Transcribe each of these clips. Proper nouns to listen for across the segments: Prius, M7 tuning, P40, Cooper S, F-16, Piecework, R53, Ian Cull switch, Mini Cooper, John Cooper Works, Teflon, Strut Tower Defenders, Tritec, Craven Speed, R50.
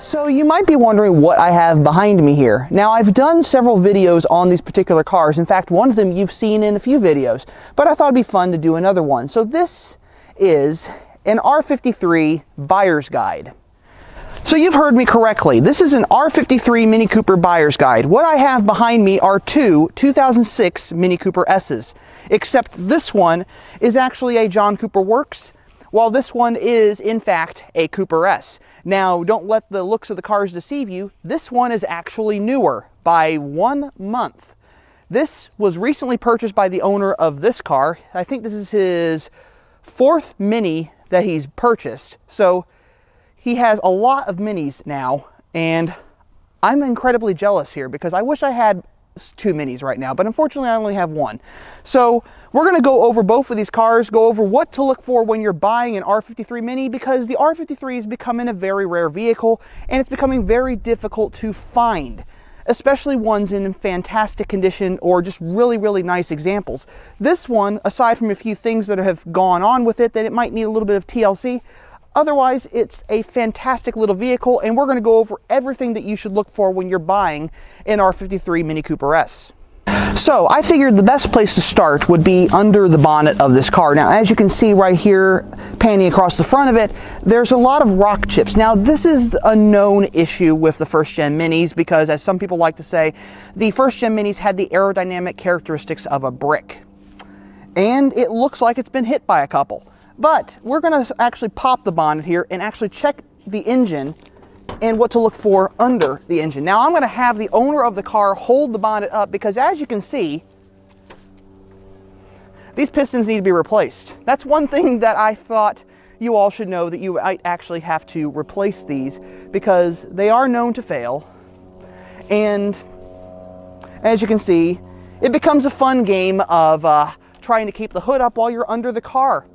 So you might be wondering what I have behind me here. Now I've done several videos on these particular cars. In fact, one of them you've seen in a few videos, but I thought it'd be fun to do another one. So this is an R53 buyer's guide. So you've heard me correctly. This is an R53 Mini Cooper buyer's guide. What I have behind me are two 2006 Mini Cooper S's, except this one is actually a John Cooper Works, while this one is, in fact, a Cooper S. Now, don't let the looks of the cars deceive you. This one is actually newer by 1 month. This was recently purchased by the owner of this car. I think this is his fourth Mini that he's purchased. So he has a lot of Minis now, and I'm incredibly jealous here because I wish I had two Minis right now, but unfortunately I only have one. So we're going to go over both of these cars, go over what to look for when you're buying an R53 Mini, because the R53 is becoming a very rare vehicle and it's becoming very difficult to find, especially ones in fantastic condition or just really, really nice examples. This one, aside from a few things that have gone on with it that it might need a little bit of TLC, otherwise, it's a fantastic little vehicle, and we're going to go over everything that you should look for when you're buying an R53 Mini Cooper S. So I figured the best place to start would be under the bonnet of this car. Now, as you can see right here, panning across the front of it, there's a lot of rock chips. Now, this is a known issue with the first-gen Minis because, as some people like to say, the first-gen Minis had the aerodynamic characteristics of a brick, and it looks like it's been hit by a couple. But we're going to actually pop the bonnet here and actually check the engine and what to look for under the engine. Now I'm going to have the owner of the car hold the bonnet up because, as you can see, these pistons need to be replaced. That's one thing that I thought you all should know, that you might actually have to replace these because they are known to fail. And as you can see, it becomes a fun game of trying to keep the hood up while you're under the car.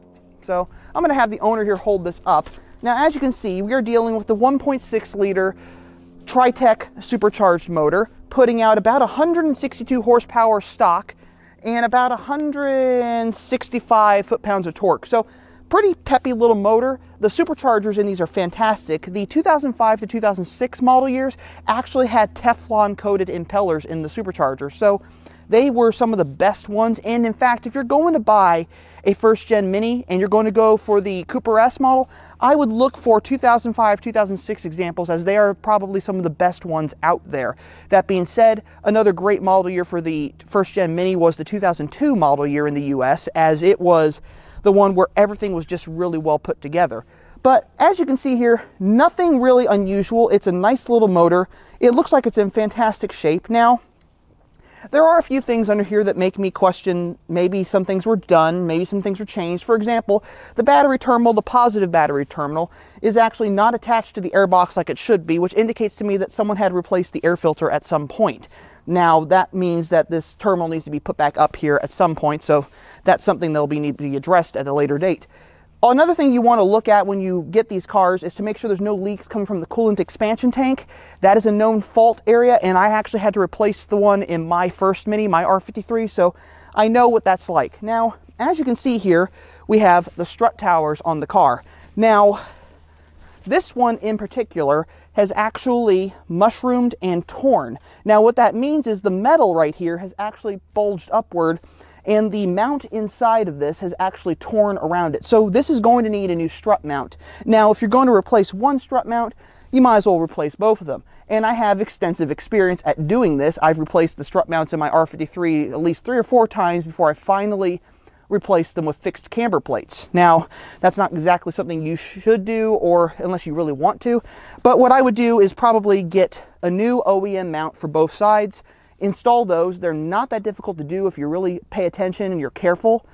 So I'm going to have the owner here hold this up. Now, as you can see, we are dealing with the 1.6 liter Tritec supercharged motor, putting out about 162 horsepower stock and about 165 foot-pounds of torque. So pretty peppy little motor. The superchargers in these are fantastic. The 2005 to 2006 model years actually had Teflon coated impellers in the supercharger. So they were some of the best ones. And in fact, if you're going to buy a first-gen Mini and you're going to go for the Cooper S model, I would look for 2005, 2006 examples, as they are probably some of the best ones out there. That being said, another great model year for the first-gen Mini was the 2002 model year in the US, as it was the one where everything was just really well put together. But as you can see here, nothing really unusual. It's a nice little motor. It looks like it's in fantastic shape. Now, there are a few things under here that make me question, maybe some things were done, maybe some things were changed. For example, the battery terminal, the positive battery terminal, is actually not attached to the airbox like it should be, which indicates to me that someone had replaced the air filter at some point. Now, that means that this terminal needs to be put back up here at some point, so that's something that will need to be addressed at a later date. Another thing you want to look at when you get these cars is to make sure there's no leaks coming from the coolant expansion tank. That is a known fault area, and I actually had to replace the one in my first Mini, my R53, so I know what that's like. Now, as you can see here, we have the strut towers on the car. Now, this one in particular has actually mushroomed and torn. Now, what that means is the metal right here has actually bulged upward, and the mount inside of this has actually torn around it. So this is going to need a new strut mount. Now, if you're going to replace one strut mount, you might as well replace both of them. And I have extensive experience at doing this. I've replaced the strut mounts in my R53 at least 3 or 4 times before I finally replaced them with fixed camber plates. Now, that's not exactly something you should do, or unless you really want to. But what I would do is probably get a new OEM mount for both sides, install those. They're not that difficult to do if you really pay attention and you're careful.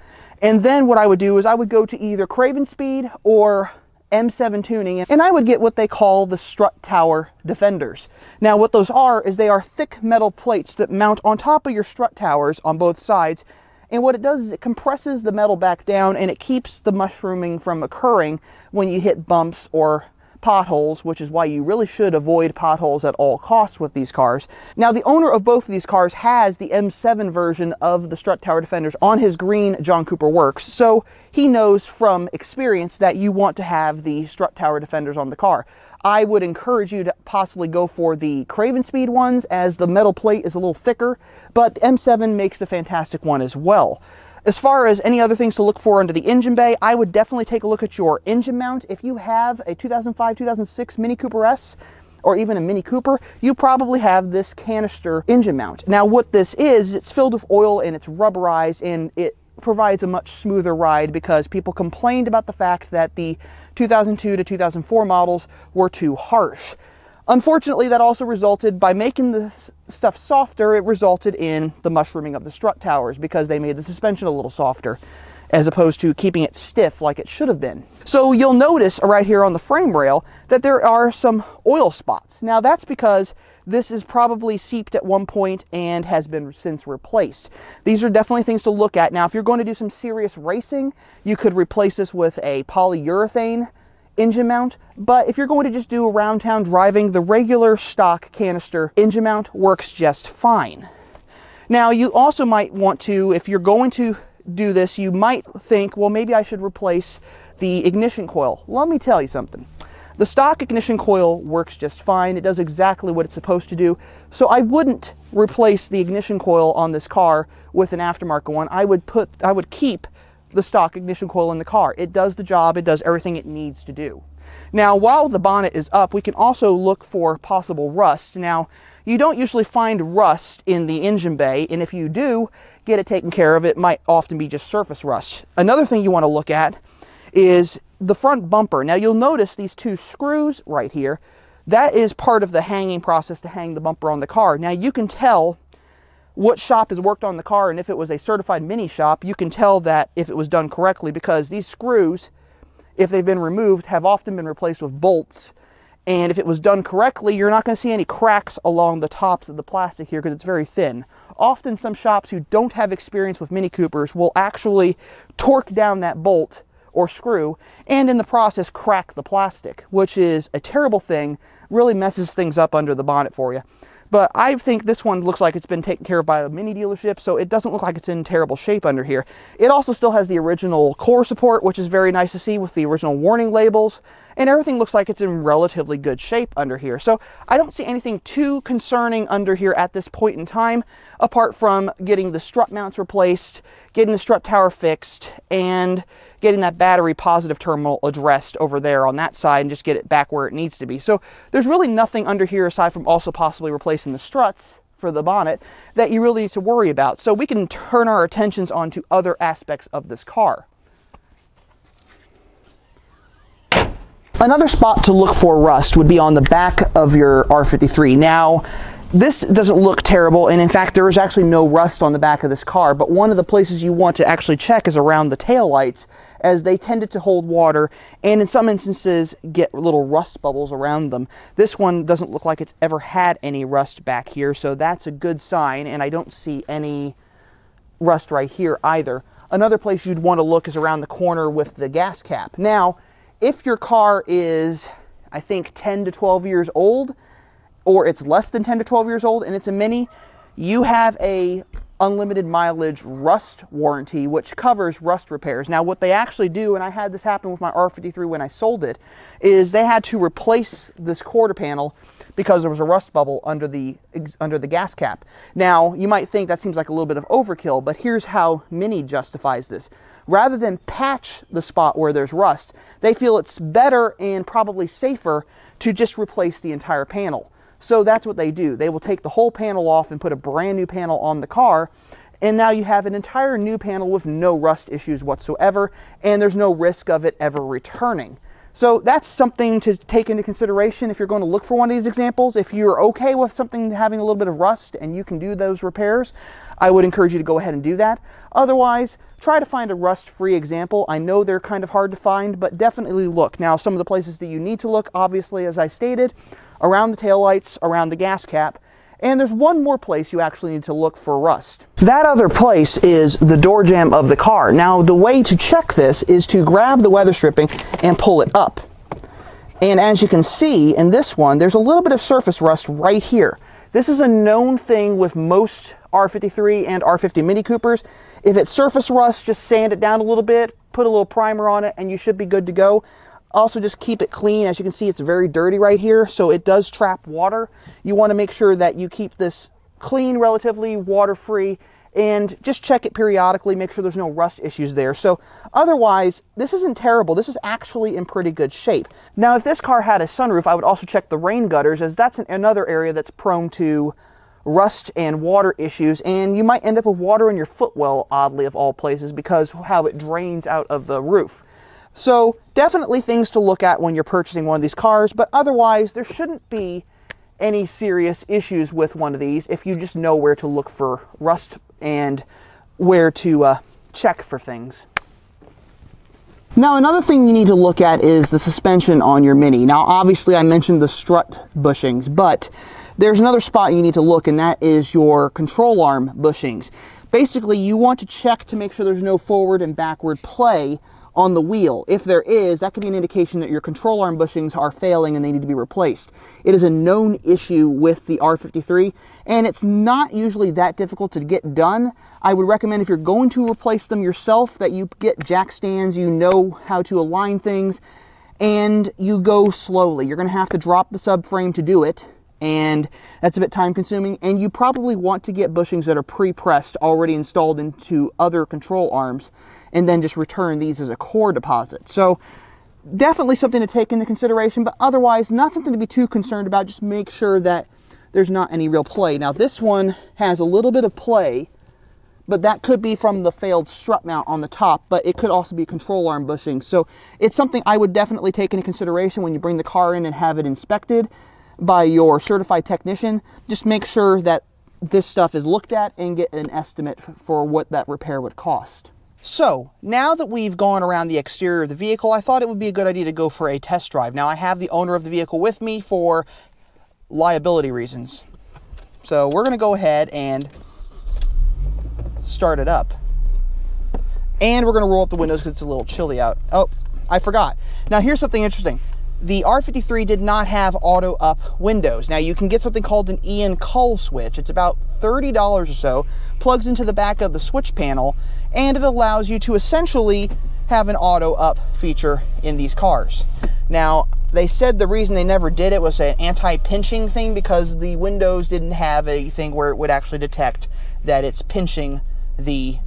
And then what I would do is I would go to either Craven Speed or M7 Tuning, and I would get what they call the Strut Tower Defenders. Now, what those are is they are thick metal plates that mount on top of your strut towers on both sides. And what it does is it compresses the metal back down, and it keeps the mushrooming from occurring when you hit bumps or potholes, which is why you really should avoid potholes at all costs with these cars. Now, the owner of both of these cars has the M7 version of the Strut Tower Defenders on his green John Cooper Works, so he knows from experience that you want to have the Strut Tower Defenders on the car. I would encourage you to possibly go for the Craven Speed ones, as the metal plate is a little thicker, but the M7 makes a fantastic one as well. As far as any other things to look for under the engine bay, I would definitely take a look at your engine mount. If you have a 2005, 2006 Mini Cooper S, or even a Mini Cooper, you probably have this canister engine mount. Now what this is, it's filled with oil and it's rubberized, and it provides a much smoother ride because people complained about the fact that the 2002 to 2004 models were too harsh. Unfortunately, that also resulted, by making the stuff softer, it resulted in the mushrooming of the strut towers because they made the suspension a little softer as opposed to keeping it stiff like it should have been. So you'll notice right here on the frame rail that there are some oil spots. Now that's because this is probably seeped at one point and has been since replaced. These are definitely things to look at. Now if you're going to do some serious racing, you could replace this with a polyurethane engine mount, but if you're going to just do around town driving, the regular stock canister engine mount works just fine. Now you also might want to, if you're going to do this, you might think, well, maybe I should replace the ignition coil. Let me tell you something. The stock ignition coil works just fine. It does exactly what it's supposed to do. So I wouldn't replace the ignition coil on this car with an aftermarket one. I would keep the stock ignition coil in the car. It does the job, it does everything it needs to do. Now while the bonnet is up, we can also look for possible rust. Now you don't usually find rust in the engine bay, and if you do get it taken care of, it might often be just surface rust. Another thing you want to look at is the front bumper. Now you'll notice these two screws right here, that is part of the hanging process to hang the bumper on the car. Now you can tell what shop has worked on the car, and if it was a certified mini shop, you can tell that if it was done correctly, because these screws, if they've been removed, have often been replaced with bolts, and if it was done correctly, you're not going to see any cracks along the tops of the plastic here because it's very thin. Often some shops who don't have experience with Mini Coopers will actually torque down that bolt or screw and in the process crack the plastic, which is a terrible thing, really messes things up under the bonnet for you. But I think this one looks like it's been taken care of by a Mini dealership, so it doesn't look like it's in terrible shape under here. It also still has the original core support, which is very nice to see, with the original warning labels, and everything looks like it's in relatively good shape under here. So I don't see anything too concerning under here at this point in time, apart from getting the strut mounts replaced, getting the strut tower fixed, and getting that battery positive terminal addressed over there on that side and just get it back where it needs to be. So there's really nothing under here aside from also possibly replacing the struts for the bonnet that you really need to worry about. So we can turn our attentions onto other aspects of this car. Another spot to look for rust would be on the back of your R53. Now, this doesn't look terrible, and in fact there is actually no rust on the back of this car, but one of the places you want to actually check is around the taillights, as they tended to hold water and in some instances get little rust bubbles around them. This one doesn't look like it's ever had any rust back here, so that's a good sign, and I don't see any rust right here either. Another place you'd want to look is around the corner with the gas cap. Now, if your car is, I think, 10 to 12 years old, or it's less than 10 to 12 years old and it's a Mini, you have a unlimited mileage rust warranty which covers rust repairs. Now what they actually do, and I had this happen with my R53 when I sold it, is they had to replace this quarter panel because there was a rust bubble under the gas cap. Now you might think that seems like a little bit of overkill, but here's how Mini justifies this. Rather than patch the spot where there's rust, they feel it's better and probably safer to just replace the entire panel. So that's what they do. They will take the whole panel off and put a brand new panel on the car, and now you have an entire new panel with no rust issues whatsoever, and there's no risk of it ever returning. So that's something to take into consideration if you're going to look for one of these examples. If you're okay with something having a little bit of rust and you can do those repairs, I would encourage you to go ahead and do that. Otherwise, try to find a rust-free example. I know they're kind of hard to find, but definitely look. Now, some of the places that you need to look, obviously, as I stated, around the taillights, around the gas cap, and there's one more place you actually need to look for rust. That other place is the door jamb of the car. Now the way to check this is to grab the weather stripping and pull it up. And as you can see in this one, there's a little bit of surface rust right here. This is a known thing with most R53 and R50 Mini Coopers. If it's surface rust, just sand it down a little bit, put a little primer on it, and you should be good to go. Also, just keep it clean. As you can see, it's very dirty right here, so it does trap water. You want to make sure that you keep this clean, relatively water-free, and just check it periodically, make sure there's no rust issues there. So otherwise, this isn't terrible. This is actually in pretty good shape. Now, if this car had a sunroof, I would also check the rain gutters, as that's another area that's prone to rust and water issues, and you might end up with water in your footwell, oddly of all places, because of how it drains out of the roof. So definitely things to look at when you're purchasing one of these cars, but otherwise there shouldn't be any serious issues with one of these if you just know where to look for rust and where to check for things. Now, another thing you need to look at is the suspension on your Mini. Now, obviously I mentioned the strut bushings, but there's another spot you need to look, and that is your control arm bushings. Basically, you want to check to make sure there's no forward and backward play on the wheel. If there is, that could be an indication that your control arm bushings are failing and they need to be replaced. It is a known issue with the R53, and it's not usually that difficult to get done. I would recommend, if you're going to replace them yourself, that you get jack stands, you know how to align things, and you go slowly. You're going to have to drop the subframe to do it, and that's a bit time consuming, and you probably want to get bushings that are pre-pressed, already installed into other control arms, and then just return these as a core deposit. So definitely something to take into consideration, but otherwise not something to be too concerned about. Just make sure that there's not any real play. Now, this one has a little bit of play, but that could be from the failed strut mount on the top, but it could also be control arm bushing. So it's something I would definitely take into consideration when you bring the car in and have it inspected by your certified technician. Just make sure that this stuff is looked at and get an estimate for what that repair would cost. So now that we've gone around the exterior of the vehicle, I thought it would be a good idea to go for a test drive. Now, I have the owner of the vehicle with me for liability reasons. So we're going to go ahead and start it up. And we're going to roll up the windows because it's a little chilly out. Oh, I forgot. Now, here's something interesting. The R53 did not have auto up windows. Now, you can get something called an Ian Cull switch. It's about $30 or so, plugs into the back of the switch panel, and it allows you to essentially have an auto up feature in these cars. Now, they said the reason they never did it was an anti-pinching thing, because the windows didn't have a thing where it would actually detect that it's pinching the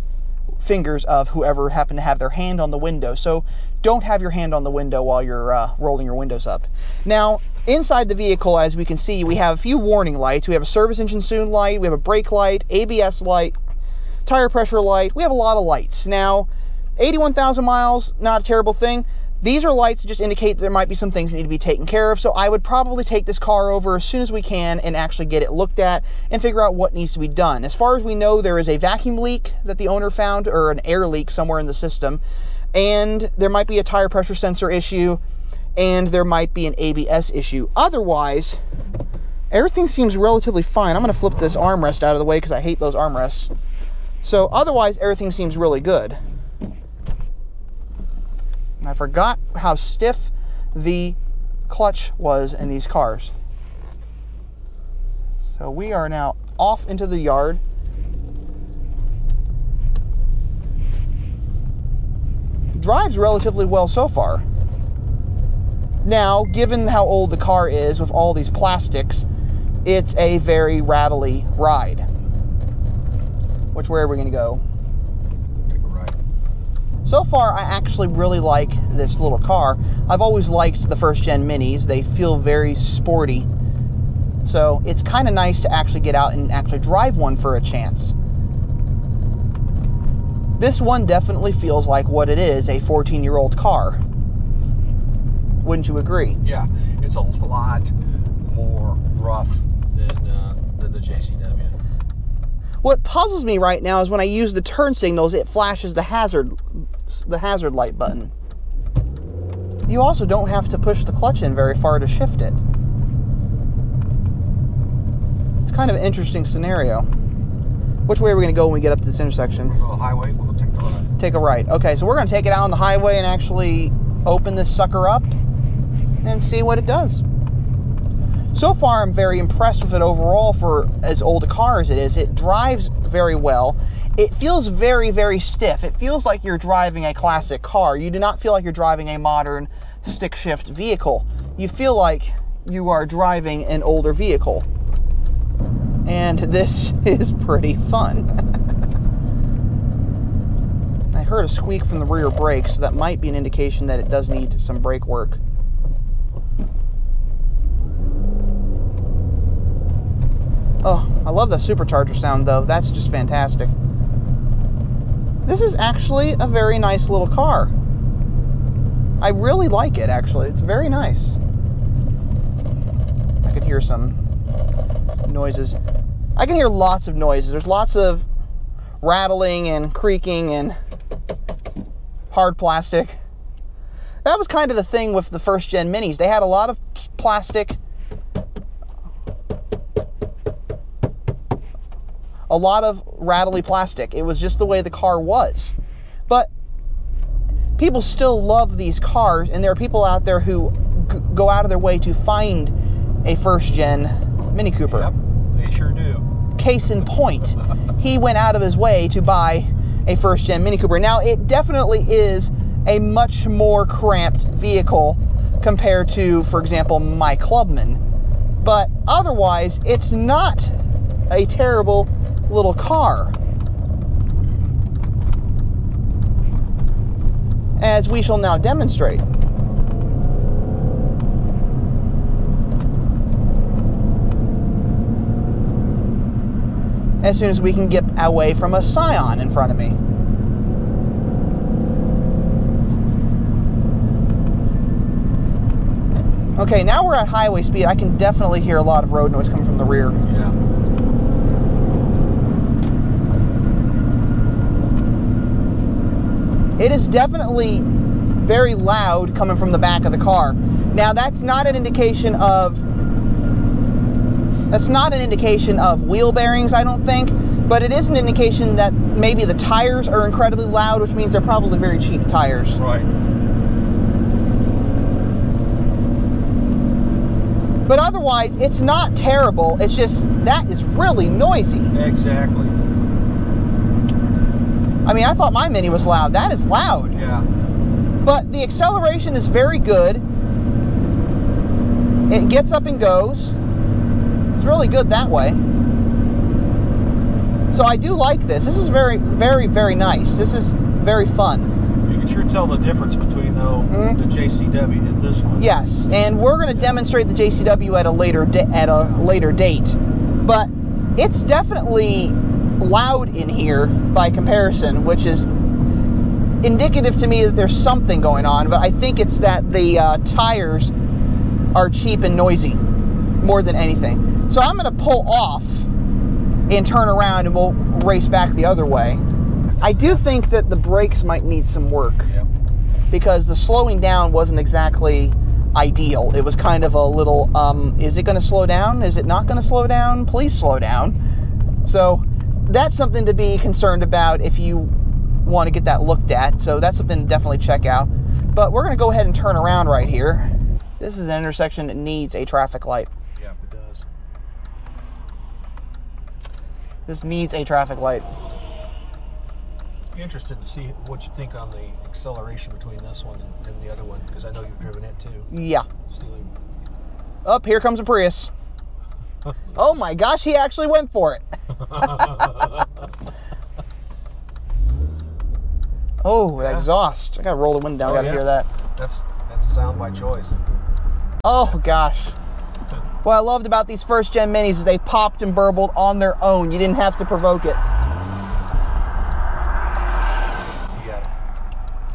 fingers of whoever happened to have their hand on the window. So don't have your hand on the window while you're rolling your windows up. Now, inside the vehicle, as we can see, we have a few warning lights. We have a service engine soon light, we have a brake light, ABS light, tire pressure light. We have a lot of lights. Now, 81,000 miles, not a terrible thing. These are lights that just indicate there might be some things that need to be taken care of, so I would probably take this car over as soon as we can and actually get it looked at and figure out what needs to be done. As far as we know, there is a vacuum leak that the owner found, or an air leak somewhere in the system, and there might be a tire pressure sensor issue, and there might be an ABS issue. Otherwise, everything seems relatively fine. I'm going to flip this armrest out of the way because I hate those armrests. So otherwise, everything seems really good. I forgot how stiff the clutch was in these cars. So we are now off into the yard. Drives relatively well so far. Now, given how old the car is with all these plastics, it's a very rattly ride. Which, where are we going to go? So far, I actually really like this little car. I've always liked the first-gen Minis. They feel very sporty. So it's kind of nice to actually get out and actually drive one for a chance. This one definitely feels like what it is, a 14-year-old car. Wouldn't you agree? Yeah, it's a lot more rough than the JCW. What puzzles me right now is when I use the turn signals, it flashes the hazard light button. You also don't have to push the clutch in very far to shift it. It's kind of an interesting scenario. Which way are we going to go when we get up to this intersection? We'll go to the highway. We'll take the right. Take a right. Okay, so we're going to take it out on the highway and actually open this sucker up. and see what it does. So far, I'm very impressed with it overall for as old a car as it is. It drives very well. It feels very, very stiff. It feels like you're driving a classic car. You do not feel like you're driving a modern stick shift vehicle. You feel like you are driving an older vehicle. And this is pretty fun. I heard a squeak from the rear brake, so that might be an indication that it does need some brake work. Oh, I love the supercharger sound though. That's just fantastic. This is actually a very nice little car. I really like it actually. It's very nice. I could hear some noises. I can hear lots of noises. There's lots of rattling and creaking and hard plastic. That was kind of the thing with the first gen Minis. They had a lot of plastic, a lot of rattly plastic. It was just the way the car was. But people still love these cars, and there are people out there who go out of their way to find a first-gen Mini Cooper. Yep, they sure do. Case in point, he went out of his way to buy a first-gen Mini Cooper. Now, it definitely is a much more cramped vehicle compared to, for example, my Clubman. But otherwise, it's not a terrible little car. As we shall now demonstrate. As soon as we can get away from a Scion in front of me. Okay, now we're at highway speed. I can definitely hear a lot of road noise coming from the rear. Yeah. It is definitely very loud coming from the back of the car. Now, that's not an indication of wheel bearings, I don't think, but it is an indication that maybe the tires are incredibly loud, which means they're probably very cheap tires. Right. But otherwise, it's not terrible. It's just, that is really noisy. Exactly. I mean, I thought my Mini was loud. That is loud. Yeah. But the acceleration is very good. It gets up and goes. It's really good that way. So I do like this. This is very, very, very nice. This is very fun. You can sure tell the difference between, though, the JCW and this one. Yes, and we're going to demonstrate the JCW at a later date. But it's definitely loud in here by comparison, which is indicative to me that there's something going on, but I think it's that the tires are cheap and noisy more than anything. So I'm going to pull off and turn around and we'll race back the other way. I do think that the brakes might need some work, because the slowing down wasn't exactly ideal. It was kind of a little, is it going to slow down? Is it not going to slow down? Please slow down. So that's something to be concerned about if you want to get that looked at. So that's something to definitely check out. But we're going to go ahead and turn around right here. This is an intersection that needs a traffic light. Yeah, it does. This needs a traffic light. Interested to see what you think on the acceleration between this one and the other one, because I know you've driven it too. Yeah. Stealing. Oh, here comes a Prius. Oh my gosh, he actually went for it. Oh, that exhaust. I gotta roll the window down, I gotta hear that. That's sound by choice. Oh gosh. What I loved about these first gen Minis is they popped and burbled on their own. You didn't have to provoke it. You got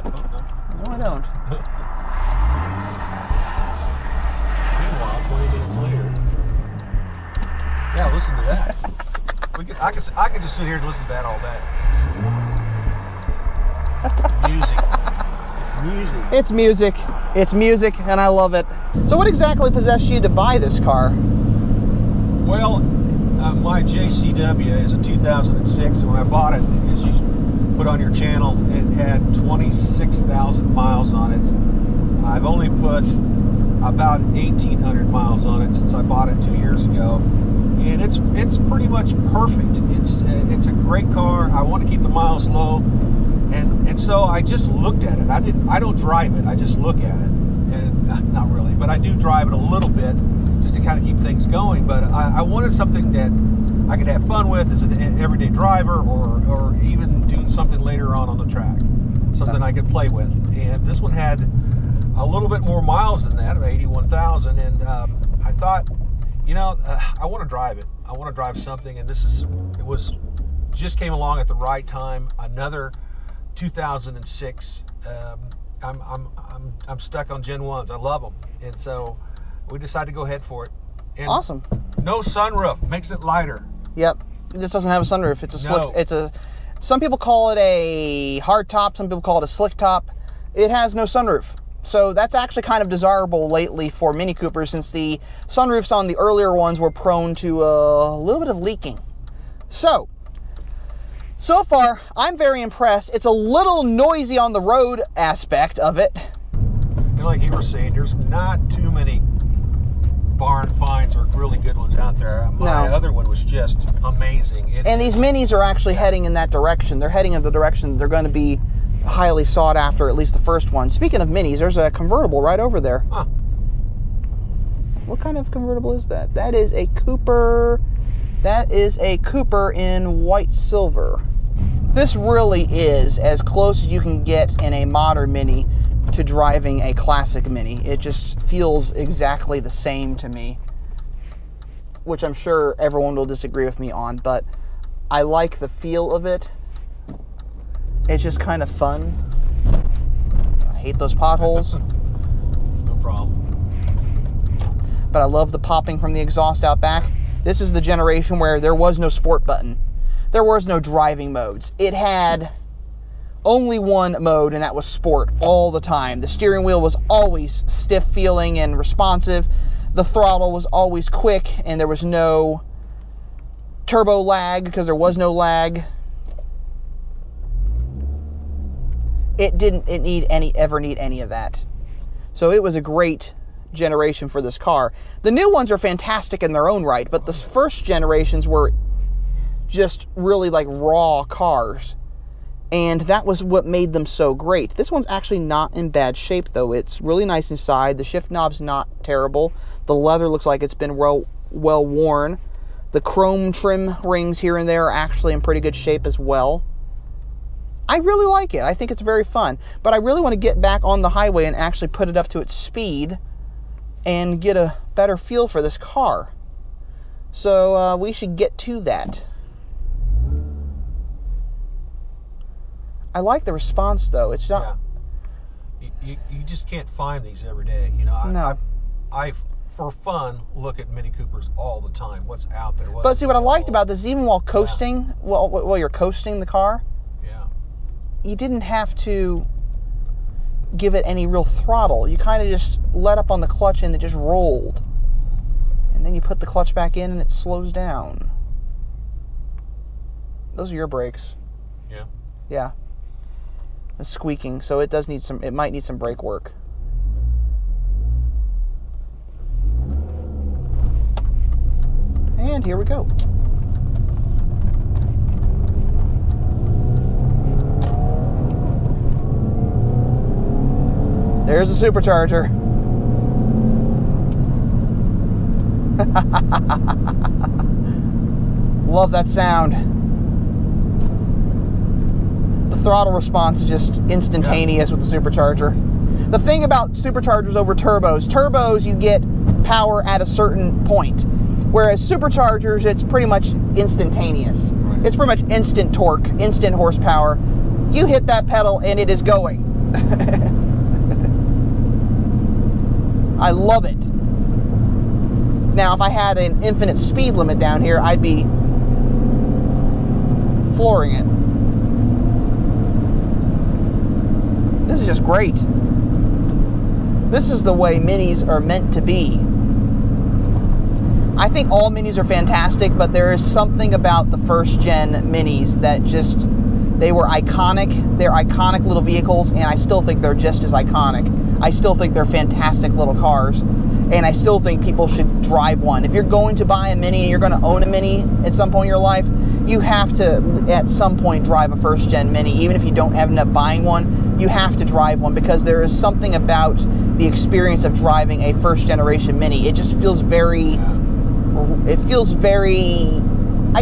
it. Oh, no. No, I don't. Yeah, listen to that. I could just sit here and listen to that all day. Music. It's music. It's music, and I love it. So what exactly possessed you to buy this car? Well, my JCW is a 2006, and when I bought it, as you put on your channel, it had 26,000 miles on it. I've only put about 1,800 miles on it since I bought it 2 years ago, and it's pretty much perfect. It's a great car. I want to keep the miles low, and so I just looked at it. I don't drive it. I just look at it, and not really, but I do drive it a little bit just to kind of keep things going. But I wanted something that I could have fun with as an everyday driver, or even doing something later on the track, something I could play with. And this one had a little bit more miles than that, 81,000, and I thought, you know, I want to drive it. I want to drive something, and it just came along at the right time. Another 2006. I'm stuck on Gen 1s. I love them, and so we decided to go ahead for it. And awesome. No sunroof, makes it lighter. Yep. This doesn't have a sunroof. It's a slick. No. It's a. Some people call it a hard top. Some people call it a slick top. It has no sunroof. So that's actually kind of desirable lately for Mini Coopers, since the sunroofs on the earlier ones were prone to a little bit of leaking. So far, I'm very impressed. It's a little noisy on the road aspect of it. And like you were saying, there's not too many barn finds or really good ones out there. My other one was just amazing. And these Minis are actually heading in that direction. They're heading in the direction they're going to be highly sought after, at least the first one. Speaking of Minis, there's a convertible right over there. Huh. What kind of convertible is that? That is a Cooper. That is a Cooper in white silver. This really is as close as you can get in a modern Mini to driving a classic Mini. It just feels exactly the same to me, which I'm sure everyone will disagree with me on, but I like the feel of it. It's just kind of fun. I hate those potholes. No problem. But I love the popping from the exhaust out back. This is the generation where there was no sport button. There was no driving modes. It had only one mode, and that was sport all the time. The steering wheel was always stiff feeling and responsive. The throttle was always quick, and there was no turbo lag because there was no lag. It didn't ever need any of that. So it was a great generation for this car. The new ones are fantastic in their own right, but the first generations were just really like raw cars. And that was what made them so great. This one's actually not in bad shape though. It's really nice inside. The shift knob's not terrible. The leather looks like it's been well worn. The chrome trim rings here and there are actually in pretty good shape as well. I really like it. I think it's very fun, but I really want to get back on the highway and actually put it up to its speed and get a better feel for this car. So we should get to that. I like the response though. It's not. Yeah. You just can't find these every day. You know, I for fun look at Mini Coopers all the time. What's out there? But see, what I liked about this, even while coasting, while you're coasting the car, you didn't have to give it any real throttle. You kind of just let up on the clutch and it just rolled. And then you put the clutch back in and it slows down. Those are your brakes. Yeah. Yeah. It's squeaking, so it might need some brake work. And here we go. There's a supercharger. Love that sound. The throttle response is just instantaneous with the supercharger. The thing about superchargers over turbos, you get power at a certain point. Whereas superchargers, it's pretty much instantaneous. It's pretty much instant torque, instant horsepower. You hit that pedal and it is going. I love it. Now, if I had an infinite speed limit down here, I'd be flooring it. This is just great. This is the way Minis are meant to be. I think all Minis are fantastic, but there is something about the first gen Minis that just, they were iconic. They're iconic little vehicles, and I still think they're just as iconic. I still think they're fantastic little cars, and I still think people should drive one. If you're going to buy a Mini and you're going to own a Mini at some point in your life, you have to at some point drive a first gen Mini. Even if you don't end up buying one, you have to drive one, because there is something about the experience of driving a first generation Mini. It just feels very, I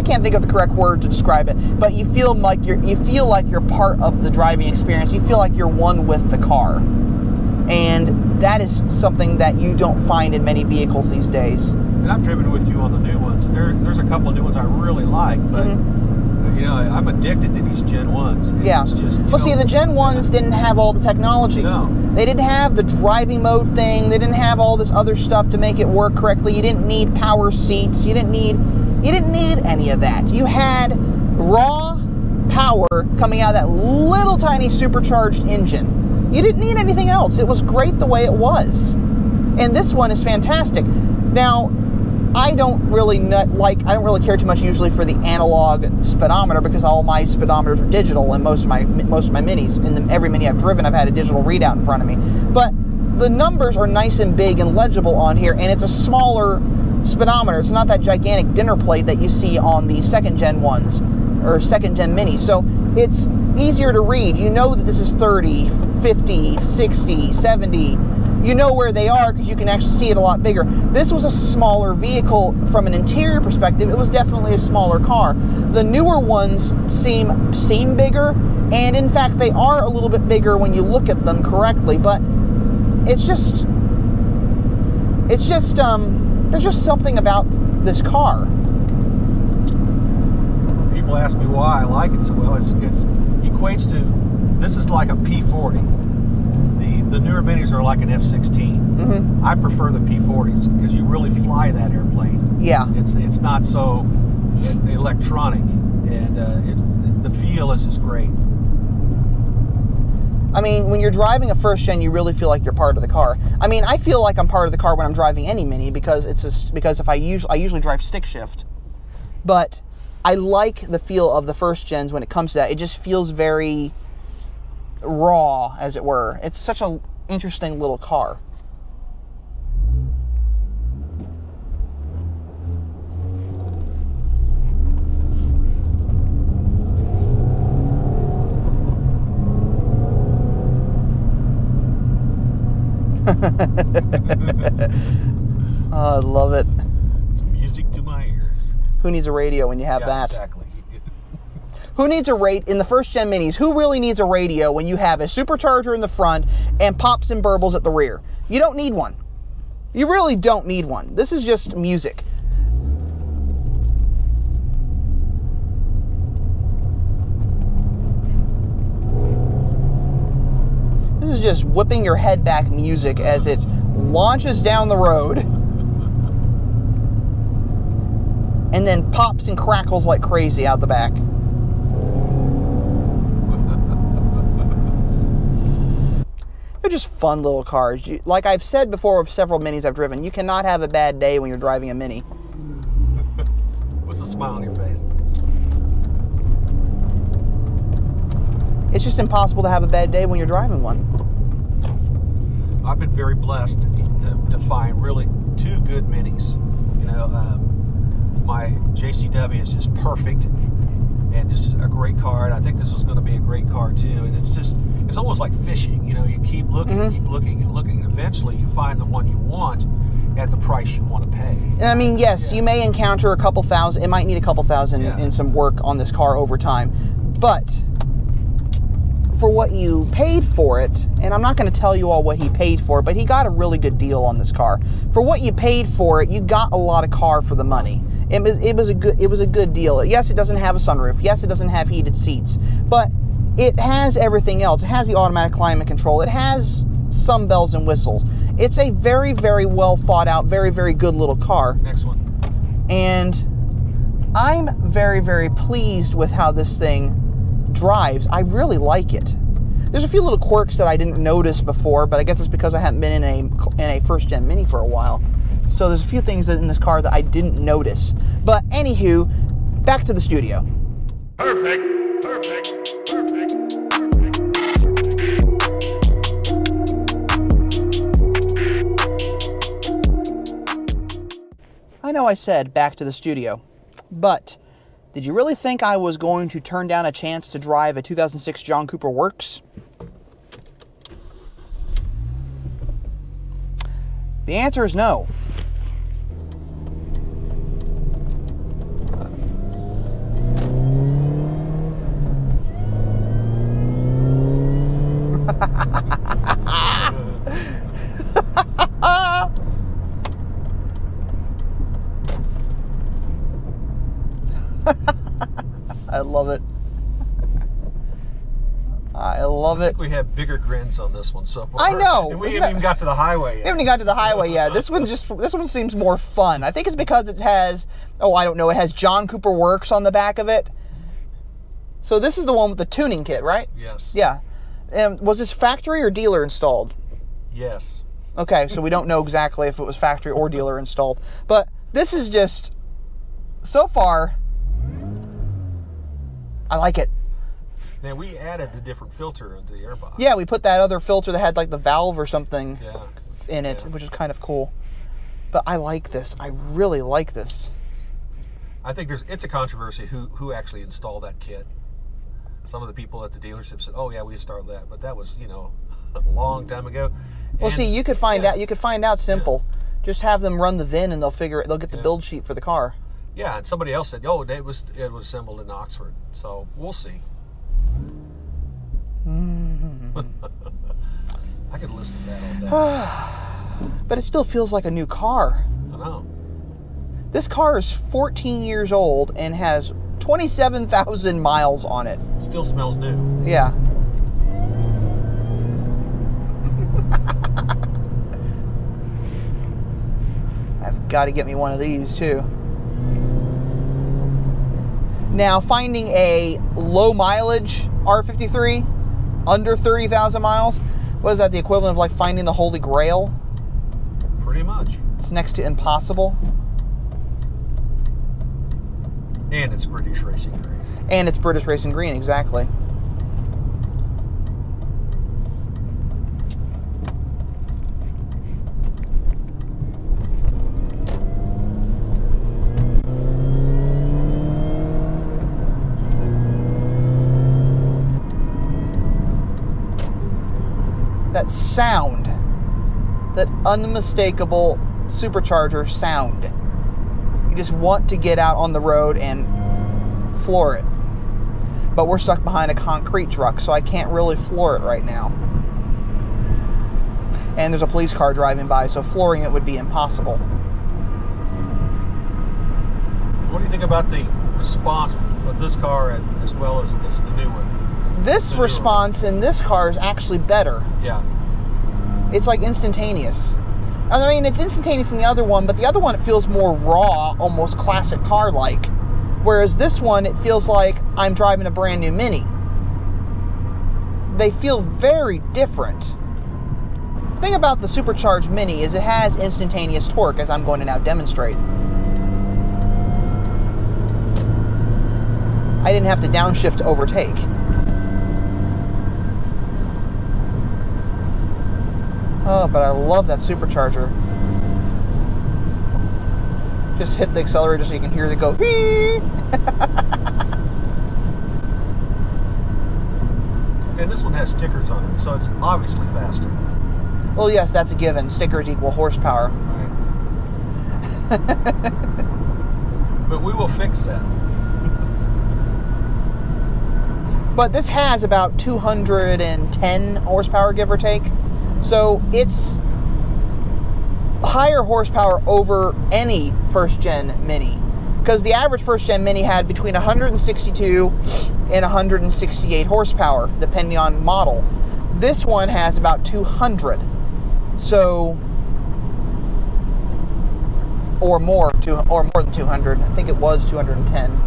can't think of the correct word to describe it, but you feel like you're part of the driving experience. You feel like you're one with the car. And that is something that you don't find in many vehicles these days. And I've driven with you on the new ones. There's a couple of new ones I really like, but you know, I'm addicted to these Gen 1s. Yeah. It's just, see, the Gen 1s didn't have all the technology. No. They didn't have the driving mode thing. They didn't have all this other stuff to make it work correctly. You didn't need power seats. You didn't need any of that. You had raw power coming out of that little tiny supercharged engine. You didn't need anything else. It was great the way it was. And this one is fantastic. Now, I don't really care too much usually for the analog speedometer, because all my speedometers are digital, and most of my Minis, and every Mini I've driven, I've had a digital readout in front of me. But the numbers are nice and big and legible on here, and it's a smaller speedometer. It's not that gigantic dinner plate that you see on the second gen ones or second gen Mini. So it's easier to read. You know that this is 30, 50, 60, 70. You know where they are because you can actually see it a lot bigger. This was a smaller vehicle from an interior perspective. It was definitely a smaller car. The newer ones seem bigger, and in fact they are a little bit bigger when you look at them correctly, but there's just something about this car. People ask me why I like it so well. It equates to, this is like a P40. The newer Minis are like an F-16. Mm-hmm. I prefer the P-40s because you really fly that airplane. Yeah. It's not so electronic, and the feel is just great. I mean, when you're driving a first gen, you really feel like you're part of the car. I mean, I feel like I'm part of the car when I'm driving any Mini, because because if I usually drive stick shift, but I like the feel of the first gens when it comes to that. It just feels very raw, as it were. It's such an interesting little car. Oh, I love it. It's music to my ears. Who needs a radio when you have that? Exactly. Who needs a rate in the first gen Minis? Who really needs a radio when you have a supercharger in the front and pops and burbles at the rear? You don't need one. You really don't need one. This is just music. This is just whipping your head back music as it launches down the road and then pops and crackles like crazy out the back. They're just fun little cars. Like I've said before with several Minis I've driven, you cannot have a bad day when you're driving a Mini. What's a smile on your face? It's just impossible to have a bad day when you're driving one. I've been very blessed to find really two good Minis. You know, my JCW is just perfect, and this is a great car, and I think this was going to be a great car too. And it's almost like fishing, you know, you keep looking, keep looking and looking, and eventually you find the one you want at the price you want to pay. And I mean, yes, you may encounter a couple thousand, it might need a couple thousand and some work on this car over time, but for what you paid for it, and I'm not going to tell you all what he paid for it, but he got a really good deal on this car. For what you paid for it, you got a lot of car for the money. It was a good deal. Yes, it doesn't have a sunroof. Yes, it doesn't have heated seats, but it has everything else. It has the automatic climate control. It has some bells and whistles. It's a very, very well thought out, very, very good little car. Next one. And I'm very, very pleased with how this thing drives. I really like it. There's a few little quirks that I didn't notice before, but I guess it's because I haven't been in a first gen Mini for a while. So there's a few things in this car that I didn't notice. But anywho, back to the studio. Perfect, perfect, perfect, perfect, perfect. I know I said back to the studio, but did you really think I was going to turn down a chance to drive a 2006 John Cooper Works? The answer is no. I love it. I love it. I think we have bigger grins on this one so far. I know. And we haven't even got to the highway yet. This one seems more fun. I think it's because it has, oh, I don't know, it has John Cooper Works on the back of it. So this is the one with the tuning kit, right? Yes. Yeah. And was this factory or dealer installed? Yes. Okay, so we don't know exactly if it was factory or dealer installed. But this is just, so far, I like it. Now, we added a different filter into the airbox. Yeah, we put that other filter that had like the valve or something in it, which is kind of cool. But I like this. I really like this. I think it's a controversy who actually installed that kit. Some of the people at the dealership said, "Oh yeah, we installed that," but that was, you know, a long time ago. Well, and, see, you could find out. You could find out simple. Yeah. Just have them run the VIN, and they'll figure it. They'll get the build sheet for the car. Yeah, and somebody else said, "Oh, it was assembled in Oxford." So we'll see. Mm-hmm. I could listen to that all day. But it still feels like a new car. I know. This car is 14 years old and has 27,000 miles on it. Still smells new. Yeah. I've got to get me one of these too. Now, finding a low mileage R53 under 30,000 miles, what is that, the equivalent of like finding the Holy Grail? Pretty much. It's next to impossible. And it's British Racing Green. And it's British Racing Green, exactly. That sound, that unmistakable supercharger sound. You just want to get out on the road and floor it. But we're stuck behind a concrete truck, so I can't really floor it right now. And there's a police car driving by, so flooring it would be impossible. What do you think about the response of this car as well as the new one? This response in this car is actually better. Yeah. It's like instantaneous. I mean, it's instantaneous in the other one, but the other one, it feels more raw, almost classic car-like. Whereas this one, it feels like I'm driving a brand new Mini. They feel very different. The thing about the supercharged Mini is it has instantaneous torque, as I'm going to now demonstrate. I didn't have to downshift to overtake. Oh, but I love that supercharger. Just hit the accelerator so you can hear it go. And this one has stickers on it, so it's obviously faster. Well, yes, that's a given. Stickers equal horsepower. Right. But we will fix that. But this has about 210 horsepower, give or take. So it's higher horsepower over any first-gen Mini, because the average first-gen Mini had between 162 and 168 horsepower, depending on model. This one has about 200, so or more than 200. I think it was 210.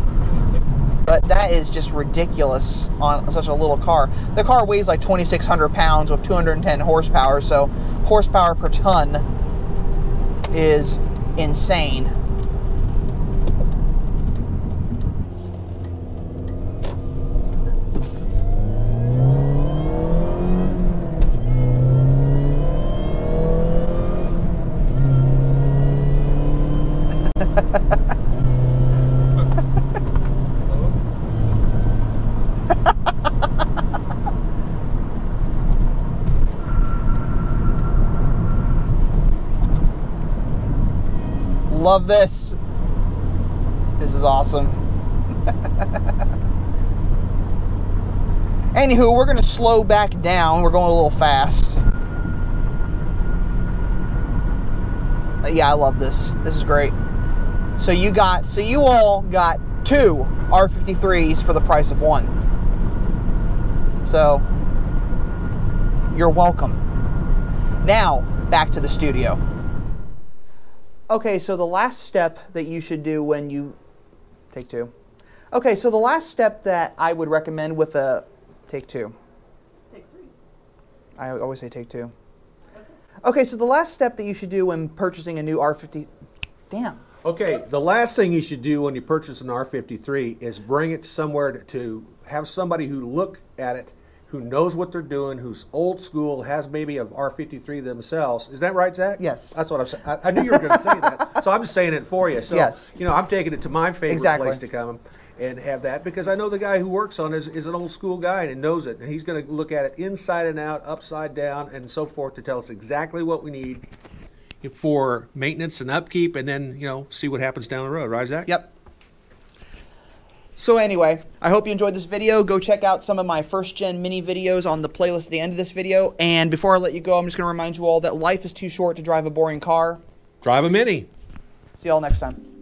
But that is just ridiculous on such a little car. The car weighs like 2,600 pounds with 210 horsepower, so horsepower per ton is insane. love this. This is awesome. Anywho, we're going to slow back down. We're going a little fast. Yeah, I love this. This is great. So you all got two R53s for the price of one. So you're welcome. Now, back to the studio. Okay, so the last step that you should do when you take two. Okay, so the last step that I would recommend with a take two. Take three. I always say take two. Okay, so the last step that you should do when purchasing a new R50, damn. Okay, the last thing you should do when you purchase an R53 is bring it somewhere to have somebody who look at it, who knows what they're doing, who's old school, has maybe an R53 themselves. Is that right, Zach? Yes. That's what I'm saying. I knew you were going to say that, so I'm just saying it for you. So, yes. You know, I'm taking it to my favorite place to come and have that, because I know the guy who works on it is an old school guy and knows it, and he's going to look at it inside and out, upside down, and so forth to tell us exactly what we need for maintenance and upkeep, and then, you know, see what happens down the road, right, Zach? Yep. So anyway, I hope you enjoyed this video. Go check out some of my first-gen mini videos on the playlist at the end of this video. And before I let you go, I'm just going to remind you all that life is too short to drive a boring car. Drive a mini. See you all next time.